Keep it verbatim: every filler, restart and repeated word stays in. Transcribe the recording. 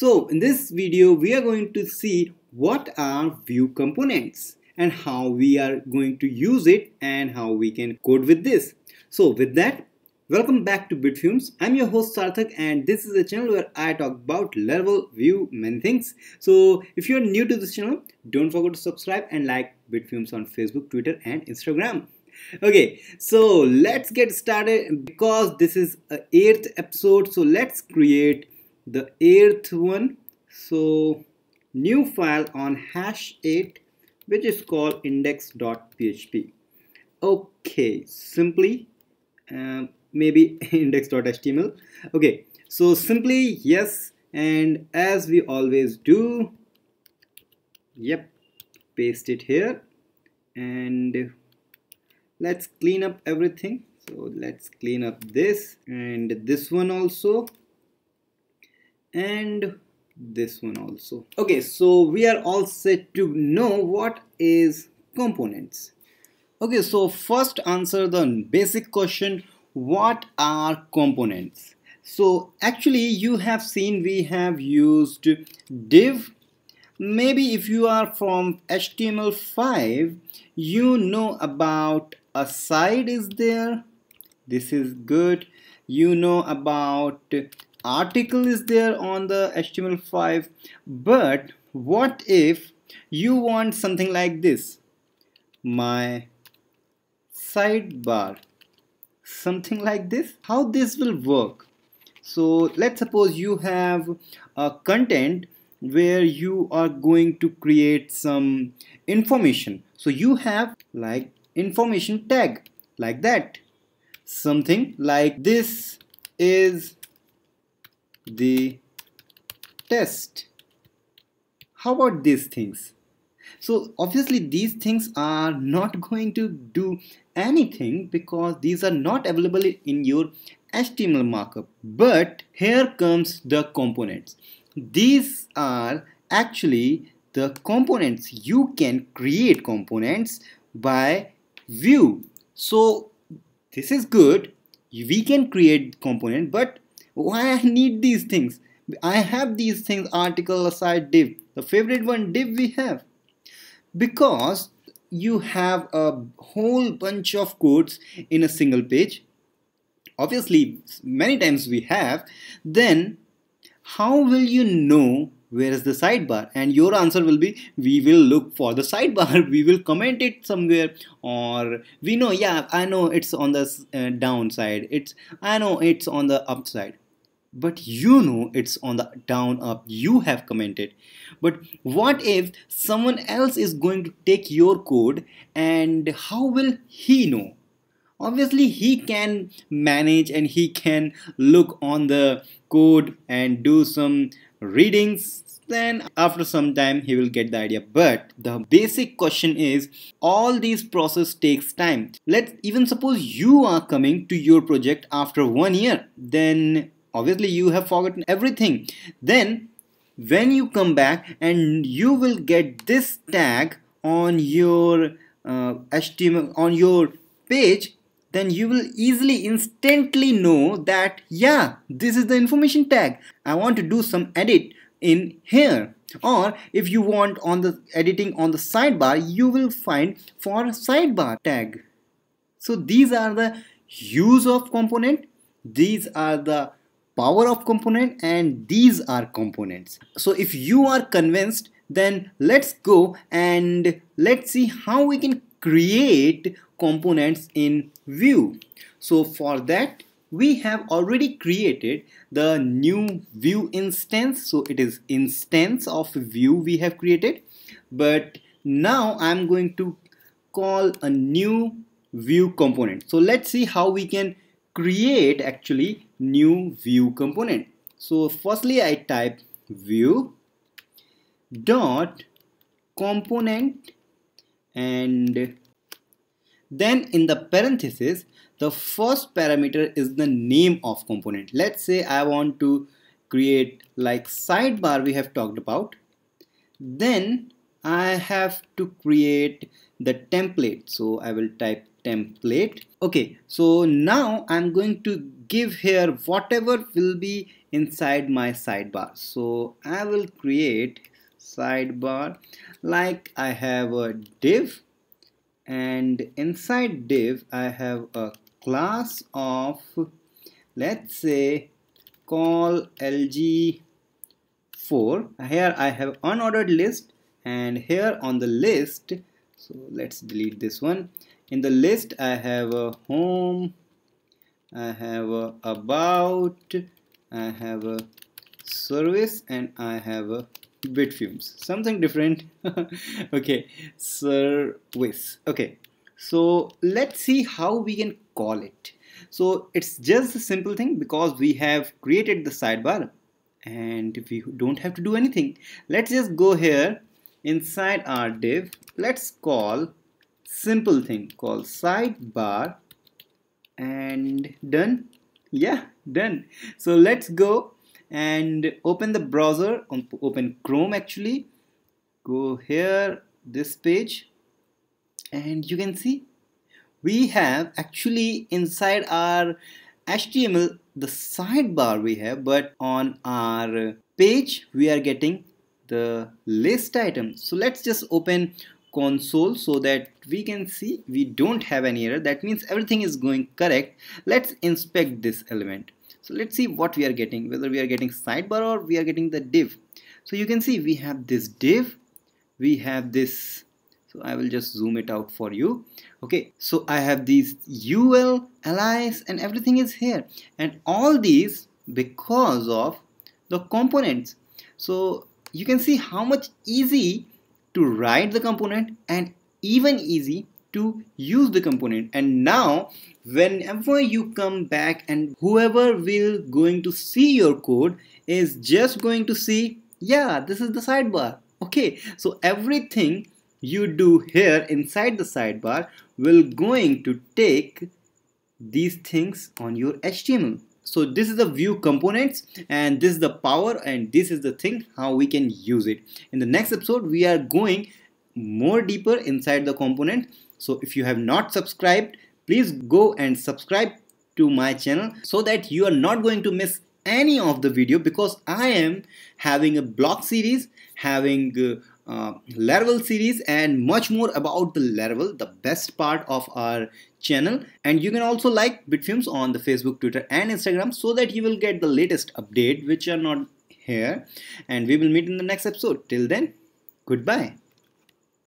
So in this video, we are going to see what are Vue components and how we are going to use it and how we can code with this. So with that, welcome back to Bitfumes. I'm your host Sarthak, and this is a channel where I talk about Laravel, Vue, many things. So if you're new to this channel, don't forget to subscribe and like Bitfumes on Facebook, Twitter and Instagram. Okay, so let's get started because this is the eighth episode. So let's create the eighth one. So new file on hash eight, which is called index dot P H P. Okay, simply um, maybe index dot H T M L. Okay, so simply yes, and as we always do, yep, paste it here, and let's clean up everything. So let's clean up this and this one also and this one also. Okay, so we are all set to know what is components. Okay, so first answer the basic question, what are components? So actually you have seen we have used div. Maybe if you are from H T M L five, you know about a side is there, this is good. You know about article is there on the H T M L five, but what if you want something like this, my sidebar, something like this? How this will work? So let's suppose you have a content where you are going to create some information. So you have like information tag like that, something like this is the test. How about these things? So obviously these things are not going to do anything because these are not available in your H T M L markup. But here comes the components. These are actually the components. You can create components by Vue. So this is good. We can create component, but why I need these things? I have these things, article, aside, div. The favorite one, div, we have. Because you have a whole bunch of codes in a single page. Obviously, many times we have. Then, how will you know where is the sidebar? And your answer will be, we will look for the sidebar. We will comment it somewhere, or we know, yeah, I know it's on the uh, downside. It's, I know it's on the upside. But you know it's on the down up, you have commented. But what if someone else is going to take your code, and how will he know? Obviously he can manage and he can look on the code and do some readings. Then after some time he will get the idea. But the basic question is, all these process takes time. Let's even suppose you are coming to your project after one year, then obviously you have forgotten everything. Then when you come back, and you will get this tag on your uh, H T M L, on your page, then you will easily instantly know that, yeah, this is the information tag. I want to do some edit in here, or if you want on the editing on the sidebar, you will find for sidebar tag. So these are the use of component, these are the power of component, and these are components. So if you are convinced, then let's go and let's see how we can create components in Vue. So for that, we have already created the new Vue instance. So it is instance of Vue we have created, but now I'm going to call a new Vue component. So let's see how we can create actually new Vue component. So firstly I type Vue dot component, and then in the parenthesis the first parameter is the name of component. Let's say I want to create like sidebar we have talked about. Then I have to create the template, so I will type template. Okay, so now I'm going to give here whatever will be inside my sidebar. So I will create sidebar like I have a div, and inside div I have a class of, let's say, call L G four. Here I have unordered list, and here on the list, so let's delete this one. In the list I have a home, I have a about, I have a service, and I have a Bitfumes, something different. Okay, service. Okay, so let's see how we can call it. So it's just a simple thing because we have created the sidebar and we don't have to do anything. Let's just go here inside our div. Let's call simple thing, call sidebar, and done. Yeah, done. So let's go and open the browser, open Chrome actually. Go here, this page, and you can see we have actually inside our H T M L the sidebar we have, but on our page we are getting the list item. So let's just open console so that we can see we don't have any error. That means everything is going correct. Let's inspect this element. So let's see what we are getting, whether we are getting sidebar or we are getting the div. So you can see we have this div, we have this, so I will just zoom it out for you. Okay, so I have these U L, alias, and everything is here, and all these because of the components. So you can see how much easy to write the component and even easy to use the component. And now whenever you come back, and whoever will going to see your code is just going to see, yeah, this is the sidebar. Okay, so everything you do here inside the sidebar will going to take these things on your H T M L. So this is the Vue components, and this is the power, and this is the thing how we can use it. In the next episode we are going more deeper inside the component. So if you have not subscribed, please go and subscribe to my channel so that you are not going to miss any of the video, because I am having a blog series, having uh, uh, Laravel series, and much more about the Laravel, the best part of our channel. And you can also like Bitfumes on the Facebook, Twitter, and Instagram so that you will get the latest update which are not here. And we will meet in the next episode. Till then, goodbye.